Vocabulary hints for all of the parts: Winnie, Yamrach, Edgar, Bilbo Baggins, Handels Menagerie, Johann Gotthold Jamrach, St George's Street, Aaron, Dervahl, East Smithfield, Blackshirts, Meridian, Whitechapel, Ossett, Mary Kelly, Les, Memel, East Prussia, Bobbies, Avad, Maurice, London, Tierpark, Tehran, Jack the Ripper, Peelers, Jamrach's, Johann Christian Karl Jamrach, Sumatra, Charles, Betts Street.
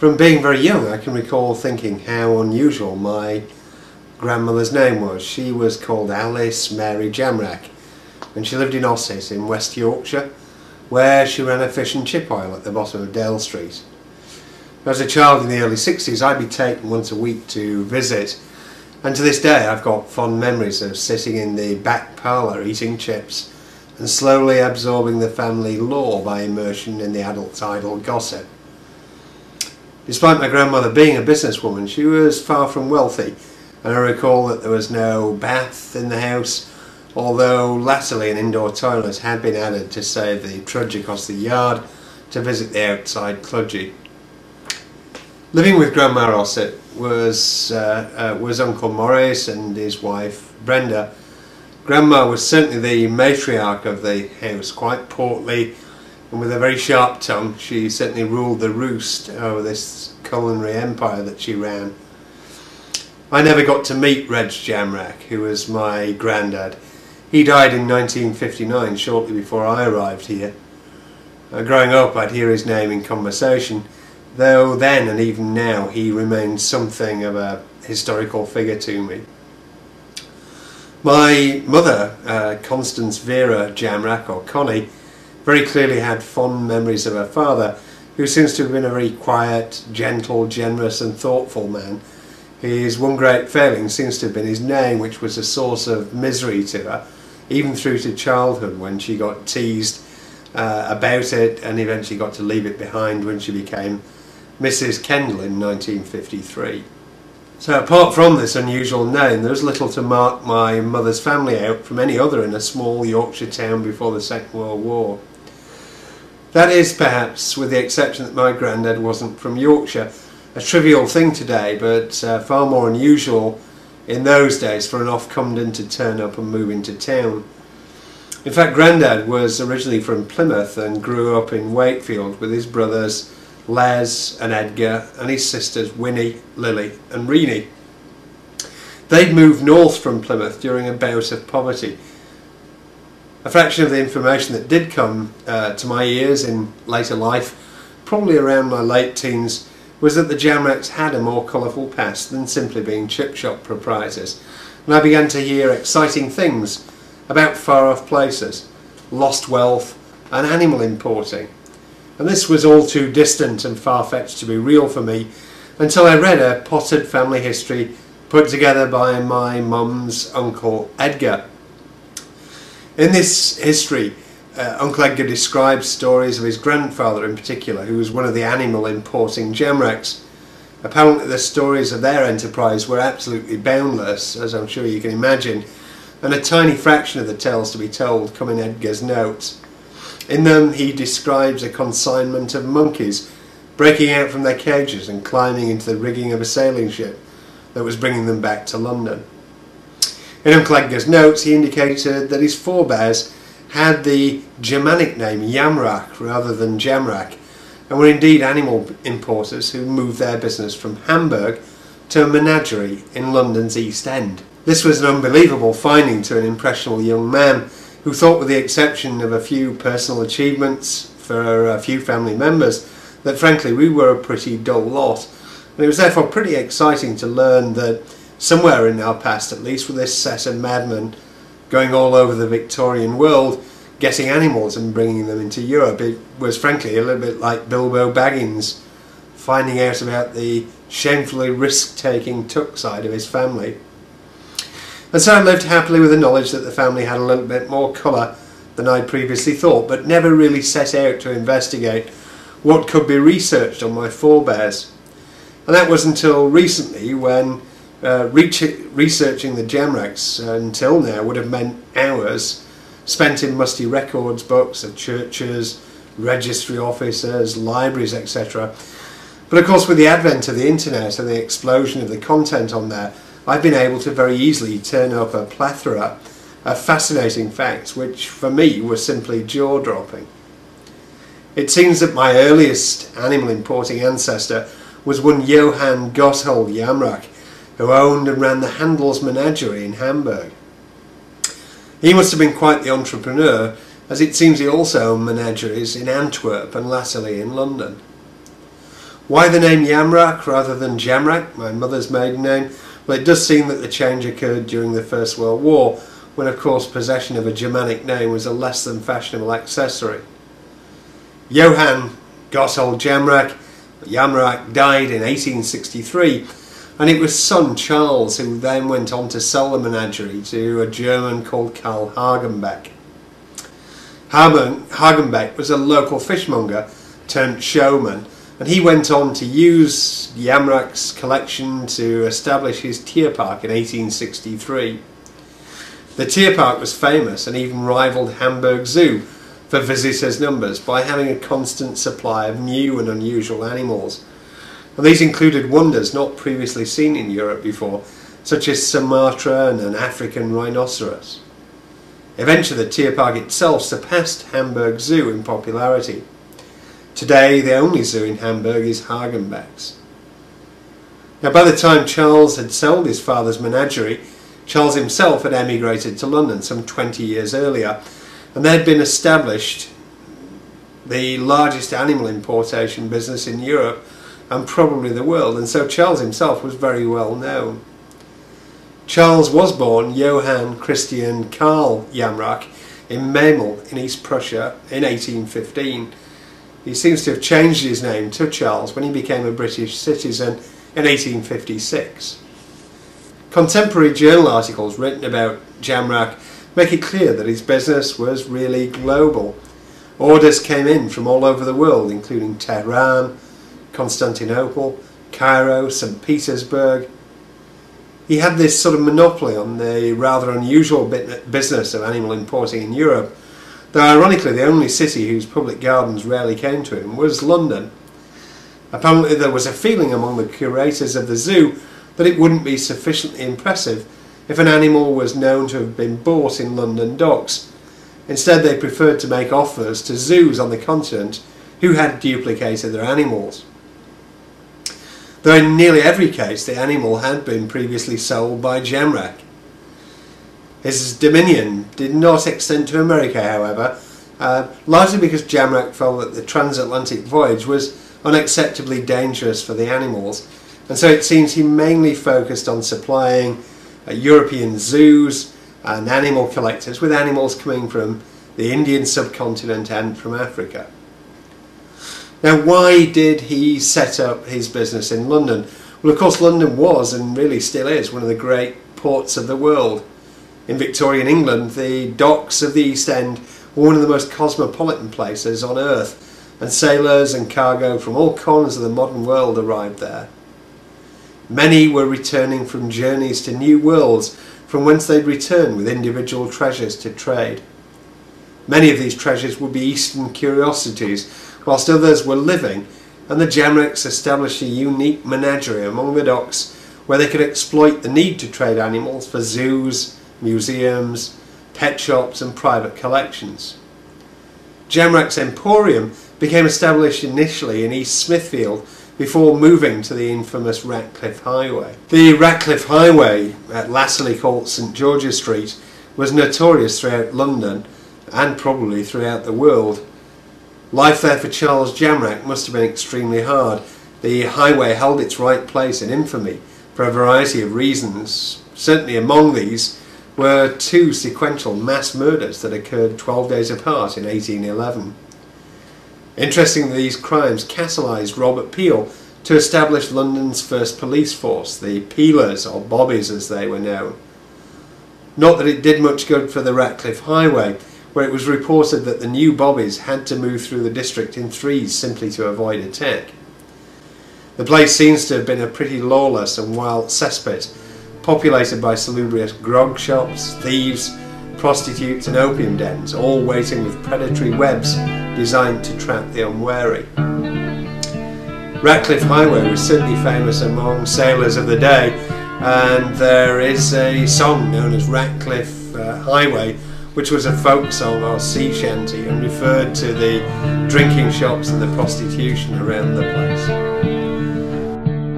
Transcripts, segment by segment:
From being very young, I can recall thinking how unusual my grandmother's name was. She was called Alice Mary Jamrach, and she lived in Ossett in West Yorkshire, where she ran a fish and chip oil at the bottom of Dale Street. As a child in the early 60s, I'd be taken once a week to visit, and to this day I've got fond memories of sitting in the back parlour eating chips and slowly absorbing the family lore by immersion in the adult idle gossip. Despite my grandmother being a businesswoman, she was far from wealthy, and I recall that there was no bath in the house, although latterly an indoor toilet had been added to save the trudge across the yard to visit the outside clodgy. Living with Grandma Ossett was Uncle Maurice and his wife Brenda. Grandma was certainly the matriarch of the house, quite portly and with a very sharp tongue. She certainly ruled the roost over this culinary empire that she ran. I never got to meet Reg Jamrach, who was my granddad. He died in 1959, shortly before I arrived here. Growing up, I'd hear his name in conversation, though then and even now he remains something of a historical figure to me. My mother, Constance Vera Jamrach, or Connie, very clearly had fond memories of her father, who seems to have been a very quiet, gentle, generous and thoughtful man. His one great failing seems to have been his name, which was a source of misery to her, even through to childhood when she got teased about it and eventually got to leave it behind when she became Mrs. Kendall in 1953. So apart from this unusual name, there was little to mark my mother's family out from any other in a small Yorkshire town before the Second World War. That is, perhaps, with the exception that my granddad wasn't from Yorkshire, a trivial thing today, but far more unusual in those days for an off-Cumden to turn up and move into town. In fact, Grandad was originally from Plymouth and grew up in Wakefield with his brothers Les and Edgar and his sisters Winnie, Lily and Reenie. They'd moved north from Plymouth during a bout of poverty. A fraction of the information that did come to my ears in later life, probably around my late teens, was that the Jamrachs had a more colourful past than simply being chip shop proprietors, and I began to hear exciting things about far-off places, lost wealth and animal importing. And this was all too distant and far-fetched to be real for me until I read a potted family history put together by my mum's uncle Edgar. In this history, Uncle Edgar describes stories of his grandfather in particular, who was one of the animal importing Jamrachs. Apparently the stories of their enterprise were absolutely boundless, as I'm sure you can imagine, and a tiny fraction of the tales to be told come in Edgar's notes. In them he describes a consignment of monkeys breaking out from their cages and climbing into the rigging of a sailing ship that was bringing them back to London. In Uncle Edgar's notes he indicated that his forebears had the Germanic name Yamrach rather than Jamrach, and were indeed animal importers who moved their business from Hamburg to a menagerie in London's East End. This was an unbelievable finding to an impressionable young man who thought, with the exception of a few personal achievements for a few family members, that frankly we were a pretty dull lot, and it was therefore pretty exciting to learn that somewhere in our past at least, with this set of madmen going all over the Victorian world, getting animals and bringing them into Europe. It was frankly a little bit like Bilbo Baggins finding out about the shamefully risk-taking tuck side of his family. And so I lived happily with the knowledge that the family had a little bit more colour than I'd previously thought, but never really set out to investigate what could be researched on my forebears. And that was until recently when researching the Jamrachs until now would have meant hours spent in musty records books of churches, registry offices, libraries, etc. But of course, with the advent of the internet and the explosion of the content on there, I've been able to very easily turn up a plethora of fascinating facts which for me were simply jaw-dropping. It seems that my earliest animal importing ancestor was one Johann Gotthold Jamrach, who owned and ran the Handels Menagerie in Hamburg. He must have been quite the entrepreneur, as it seems he also owned menageries in Antwerp and latterly in London. Why the name Jamrach rather than Jamrach, my mother's maiden name? Well, it does seem that the change occurred during the First World War, when of course possession of a Germanic name was a less than fashionable accessory. Johann Gotthold Jamrach died in 1863, and it was son Charles who then went on to sell the menagerie to a German called Karl Hagenbeck. Hagenbeck was a local fishmonger turned showman, and he went on to use Jamrach's collection to establish his Tierpark in 1863. The Tierpark was famous and even rivaled Hamburg Zoo for visitors' numbers by having a constant supply of new and unusual animals. And these included wonders not previously seen in Europe before, such as Sumatra and an African rhinoceros. Eventually the Tierpark itself surpassed Hamburg Zoo in popularity. Today, the only zoo in Hamburg is Hagenbeck's. Now, by the time Charles had sold his father's menagerie, Charles himself had emigrated to London some 20 years earlier, and there had been established the largest animal importation business in Europe and probably the world, and so Charles himself was very well known. Charles was born Johann Christian Karl Jamrach in Memel in East Prussia in 1815. He seems to have changed his name to Charles when he became a British citizen in 1856. Contemporary journal articles written about Jamrach make it clear that his business was really global. Orders came in from all over the world, including Tehran, Constantinople, Cairo, St. Petersburg. He had this sort of monopoly on the rather unusual business of animal importing in Europe, though ironically the only city whose public gardens rarely came to him was London. Apparently there was a feeling among the curators of the zoo that it wouldn't be sufficiently impressive if an animal was known to have been bought in London docks. Instead they preferred to make offers to zoos on the continent who had duplicated their animals. Though in nearly every case the animal had been previously sold by Jamrach. His dominion did not extend to America, however, largely because Jamrach felt that the transatlantic voyage was unacceptably dangerous for the animals, and so it seems he mainly focused on supplying European zoos and animal collectors with animals coming from the Indian subcontinent and from Africa. Now, why did he set up his business in London? Well, of course, London was, and really still is, one of the great ports of the world. In Victorian England, the docks of the East End were one of the most cosmopolitan places on earth, and sailors and cargo from all corners of the modern world arrived there. Many were returning from journeys to new worlds, from whence they'd return with individual treasures to trade. Many of these treasures would be Eastern curiosities, whilst others were living, and the Jamrachs established a unique menagerie among the docks where they could exploit the need to trade animals for zoos, museums, pet shops and private collections. Jamrach's Emporium became established initially in East Smithfield before moving to the infamous Ratcliffe Highway. The Ratcliffe Highway, latterly called St George's Street, was notorious throughout London and probably throughout the world. Life there for Charles Jamrach must have been extremely hard. The highway held its right place in infamy for a variety of reasons. Certainly among these were two sequential mass murders that occurred 12 days apart in 1811. Interestingly, these crimes catalysed Robert Peel to establish London's first police force, the Peelers, or Bobbies as they were known. Not that it did much good for the Ratcliffe Highway, where it was reported that the new Bobbies had to move through the district in threes simply to avoid attack. The place seems to have been a pretty lawless and wild cesspit, populated by salubrious grog shops, thieves, prostitutes and opium dens, all waiting with predatory webs designed to trap the unwary. Ratcliffe Highway was certainly famous among sailors of the day, and there is a song known as Ratcliffe Highway, which was a folk song or sea shanty and referred to the drinking shops and the prostitution around the place.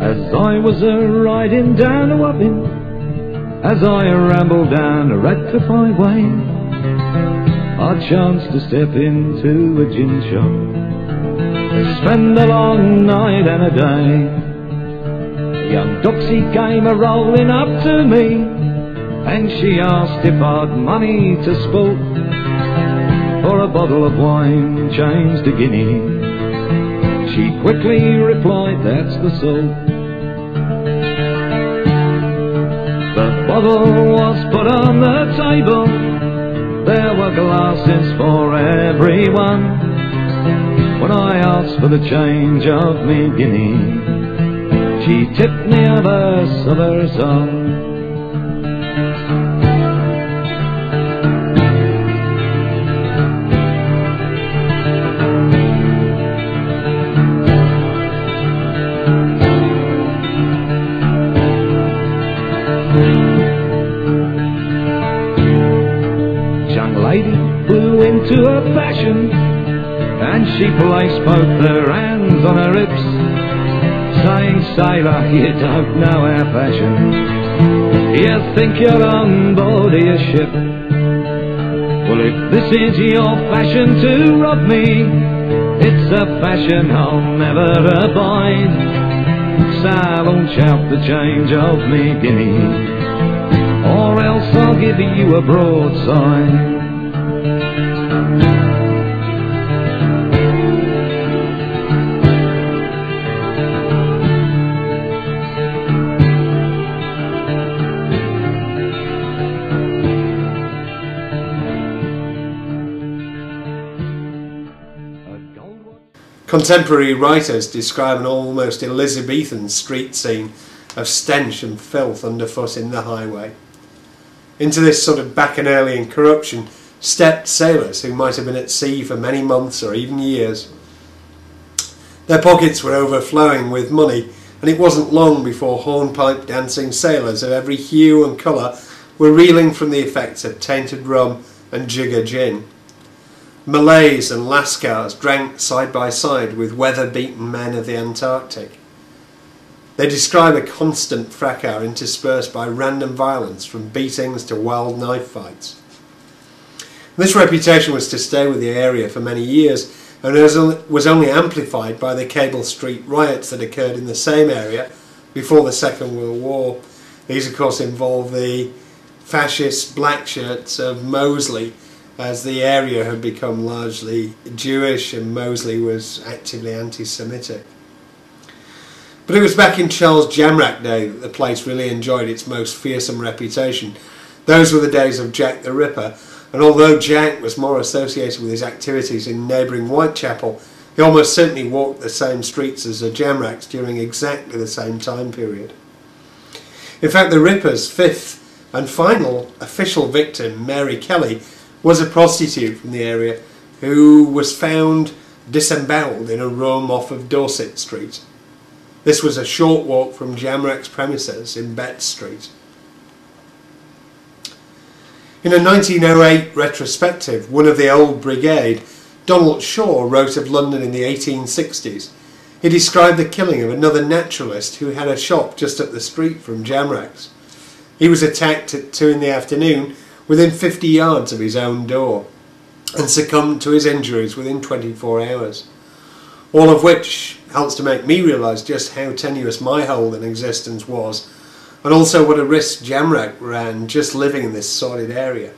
As I was a-riding down a Wapping, as I a-rambled down a Ratcliffe Highway, I chanced to step into a gin shop, spend a long night and a day. Young Doxy came a-rolling up to me, and she asked if I'd money to sport for a bottle of wine changed a guinea. She quickly replied, that's the sort. The bottle was put on the table, there were glasses for everyone. When I asked for the change of me guinea, she tipped me a verse of her song. Young lady blew into a passion, and she placed both her hands on her hips, saying, sailor, you don't know our fashion, you think you're on board a ship. Well, if this is your fashion to rob me, it's a fashion I'll never abide. So launch out the change of me guinea, or else I'll give you a broadside. Contemporary writers describe an almost Elizabethan street scene of stench and filth underfoot in the highway. Into this sort of bacchanalian corruption stepped sailors who might have been at sea for many months or even years. Their pockets were overflowing with money, and it wasn't long before hornpipe dancing sailors of every hue and colour were reeling from the effects of tainted rum and jigger gin. Malays and Lascars drank side by side with weather-beaten men of the Antarctic. They describe a constant fracas interspersed by random violence, from beatings to wild knife fights. This reputation was to stay with the area for many years, and was only amplified by the Cable Street riots that occurred in the same area before the Second World War. These of course involved the fascist blackshirts of Moseley, as the area had become largely Jewish and Moseley was actively anti-Semitic. But it was back in Charles Jamrach day that the place really enjoyed its most fearsome reputation. Those were the days of Jack the Ripper, and although Jack was more associated with his activities in neighbouring Whitechapel, he almost certainly walked the same streets as the Jamrachs during exactly the same time period. In fact, the Ripper's fifth and final official victim, Mary Kelly, was a prostitute from the area who was found disembowelled in a room off of Dorset Street. This was a short walk from Jamrach's premises in Betts Street. In a 1908 retrospective, one of the old brigade, Donald Shaw, wrote of London in the 1860s. He described the killing of another naturalist who had a shop just up the street from Jamrach's. He was attacked at 2 in the afternoon within 50 yards of his own door, and succumbed to his injuries within 24 hours. All of which helps to make me realise just how tenuous my hold in existence was, and also what a risk Jamrach ran just living in this sordid area.